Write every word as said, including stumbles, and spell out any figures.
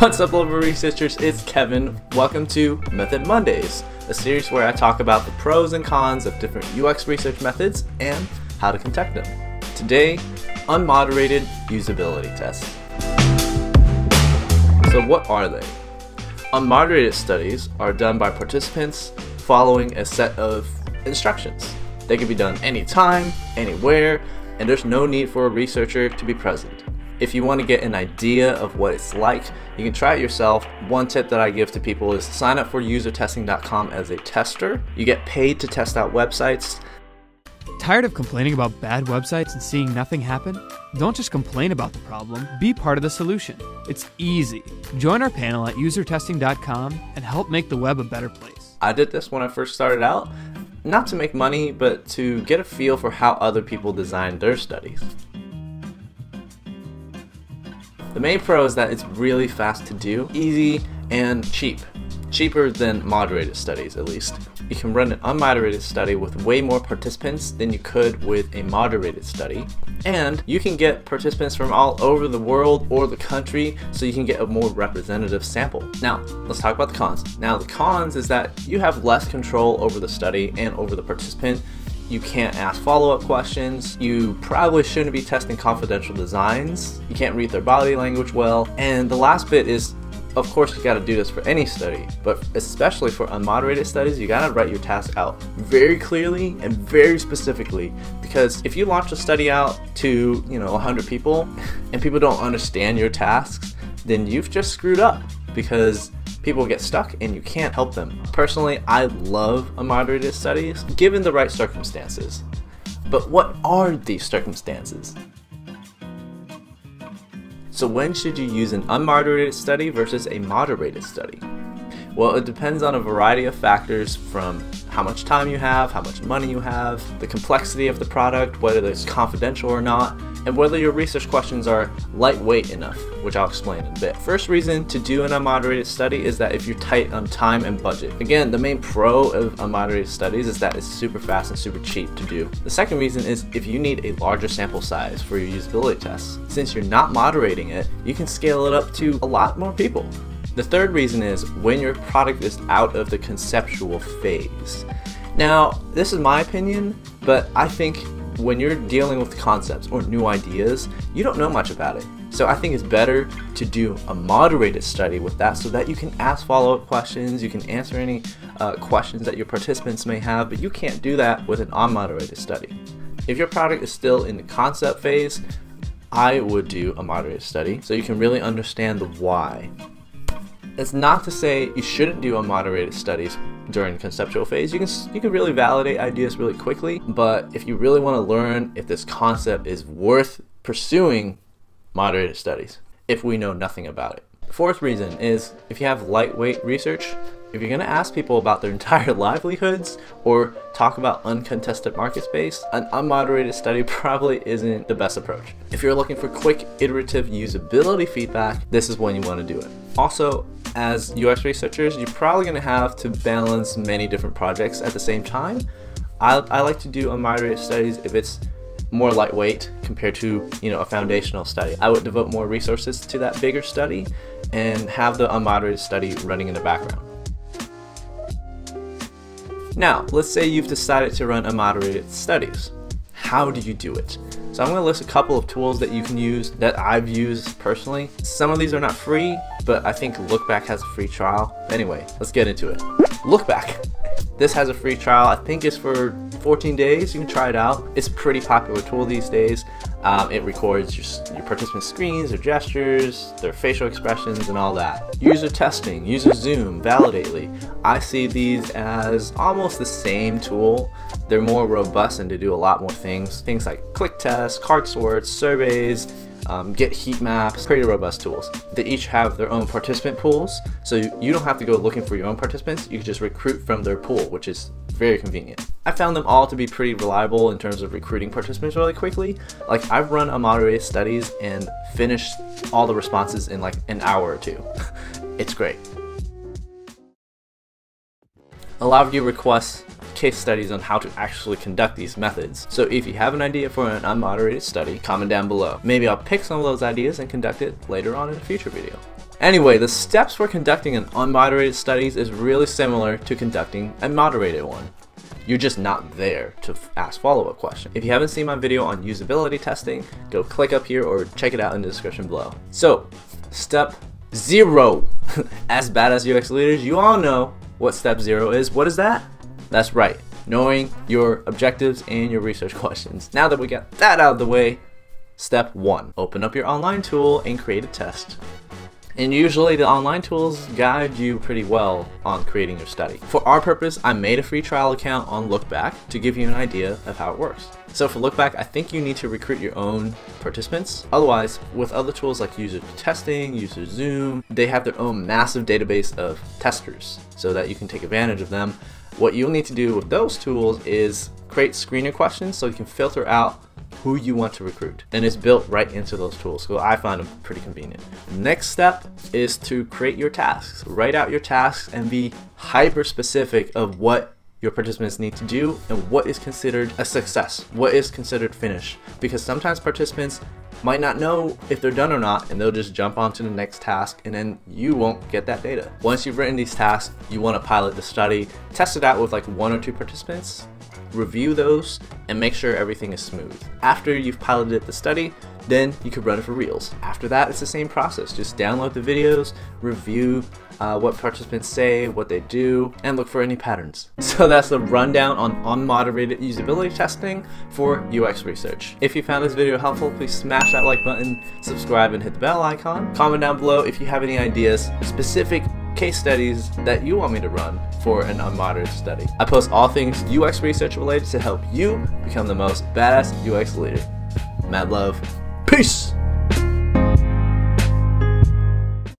What's up, lovable researchers? It's Kevin. Welcome to Method Mondays, a series where I talk about the pros and cons of different U X research methods and how to conduct them. Today, unmoderated usability tests. So what are they? Unmoderated studies are done by participants following a set of instructions. They can be done anytime, anywhere, and there's no need for a researcher to be present. If you want to get an idea of what it's like, you can try it yourself. One tip that I give to people is sign up for user testing dot com as a tester. You get paid to test out websites. Tired of complaining about bad websites and seeing nothing happen? Don't just complain about the problem, be part of the solution. It's easy. Join our panel at user testing dot com and help make the web a better place. I did this when I first started out, not to make money, but to get a feel for how other people design their studies. The main pro is that it's really fast to do, easy, and cheap. Cheaper than moderated studies, at least. You can run an unmoderated study with way more participants than you could with a moderated study. And you can get participants from all over the world or the country, so you can get a more representative sample. Now, let's talk about the cons. Now, the cons is that you have less control over the study and over the participant. You can't ask follow-up questions. You probably shouldn't be testing confidential designs. You can't read their body language well. And the last bit is, of course, you gotta do this for any study, but especially for unmoderated studies, you gotta write your task out very clearly and very specifically, because if you launch a study out to, you know, one hundred people and people don't understand your tasks, then you've just screwed up because people get stuck and you can't help them. Personally, I love unmoderated studies given the right circumstances. But what are these circumstances? So when should you use an unmoderated study versus a moderated study? Well, it depends on a variety of factors, from how much time you have, how much money you have, the complexity of the product, whether it's confidential or not, and whether your research questions are lightweight enough, which I'll explain in a bit. First reason to do an unmoderated study is that if you're tight on time and budget. Again, the main pro of unmoderated studies is that it's super fast and super cheap to do. The second reason is if you need a larger sample size for your usability tests. Since you're not moderating it, you can scale it up to a lot more people. The third reason is when your product is out of the conceptual phase. Now, this is my opinion, but I think when you're dealing with concepts or new ideas, you don't know much about it. So I think it's better to do a moderated study with that so that you can ask follow-up questions, you can answer any uh, questions that your participants may have, but you can't do that with an unmoderated study. If your product is still in the concept phase, I would do a moderated study so you can really understand the why. It's not to say you shouldn't do unmoderated studies during conceptual phase. You can you can really validate ideas really quickly, but if you really want to learn if this concept is worth pursuing, moderated studies, if we know nothing about it. Fourth reason is if you have lightweight research, if you're going to ask people about their entire livelihoods or talk about uncontested market space, an unmoderated study probably isn't the best approach. If you're looking for quick, iterative usability feedback, this is when you want to do it. Also, as U X researchers, you're probably going to have to balance many different projects at the same time. I, I like to do unmoderated studies if it's more lightweight compared to, you know, a foundational study. I would devote more resources to that bigger study and have the unmoderated study running in the background. Now, let's say you've decided to run unmoderated studies. How do you do it? So I'm going to list a couple of tools that you can use that I've used personally. Some of these are not free, but I think LookBack has a free trial. Anyway, let's get into it. LookBack. This has a free trial. I think it's for fourteen days. You can try it out. It's a pretty popular tool these days. Um, it records your, your participant screens, their gestures, their facial expressions, and all that. User Testing, UserZoom, Validately. I see these as almost the same tool. They're more robust and they do a lot more things. Things like click tests, card sorts, surveys, Um, get heat maps, pretty robust tools. They each have their own participant pools, so you don't have to go looking for your own participants. You can just recruit from their pool, which is very convenient. I found them all to be pretty reliable in terms of recruiting participants really quickly. Like, I've run unmoderated studies and finished all the responses in like an hour or two. It's great. A lot of you request case studies on how to actually conduct these methods. So if you have an idea for an unmoderated study, comment down below. Maybe I'll pick some of those ideas and conduct it later on in a future video. Anyway, the steps for conducting an unmoderated studies is really similar to conducting a moderated one. You're just not there to ask follow-up questions. If you haven't seen my video on usability testing, go click up here or check it out in the description below. So, step zero. As badass U X leaders, you all know what step zero is. What is that? That's right, knowing your objectives and your research questions. Now that we got that out of the way, step one. Open up your online tool and create a test. And usually the online tools guide you pretty well on creating your study. For our purpose, I made a free trial account on LookBack to give you an idea of how it works. So for LookBack, I think you need to recruit your own participants. Otherwise, with other tools like User Testing, UserZoom, they have their own massive database of testers so that you can take advantage of them. What you'll need to do with those tools is create screener questions so you can filter out who you want to recruit, and it's built right into those tools, so I find them pretty convenient. Next step is to create your tasks. Write out your tasks and be hyper specific of what your participants need to do and what is considered a success, what is considered finished, because sometimes participants might not know if they're done or not and they'll just jump onto the next task, and then you won't get that data. Once you've written these tasks, you want to pilot the study, test it out with like one or two participants, review those, and make sure everything is smooth. After you've piloted the study, then you could run it for reals. After that, it's the same process. Just download the videos, review uh, what participants say, what they do, and look for any patterns. So that's the rundown on unmoderated usability testing for U X research. If you found this video helpful, please smash that like button, subscribe, and hit the bell icon. Comment down below if you have any ideas, specific case studies that you want me to run for an unmoderated study. I post all things U X research related to help you become the most badass U X leader. Mad love. Peace!